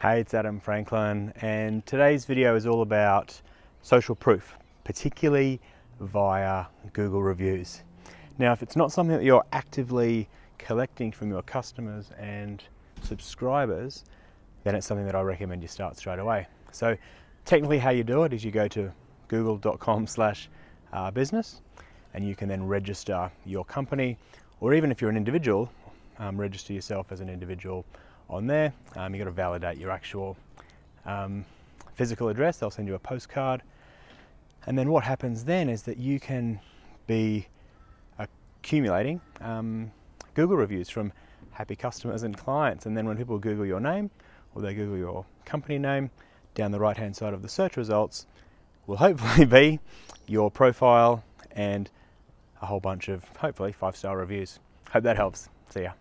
Hey, it's Adam Franklin, and today's video is all about social proof, particularly via Google reviews. Now, if it's not something that you're actively collecting from your customers and subscribers, then it's something that I recommend you start straight away. So technically how you do it is you go to google.com/business and you can then register your company, or even if you're an individual, register yourself as an individual on there. You've got to validate your actual physical address. They'll send you a postcard. And then what happens then is that you can be accumulating Google reviews from happy customers and clients. And then when people Google your name, or they Google your company name, down the right-hand side of the search results will hopefully be your profile and a whole bunch of, hopefully, 5-star reviews. Hope that helps. See ya.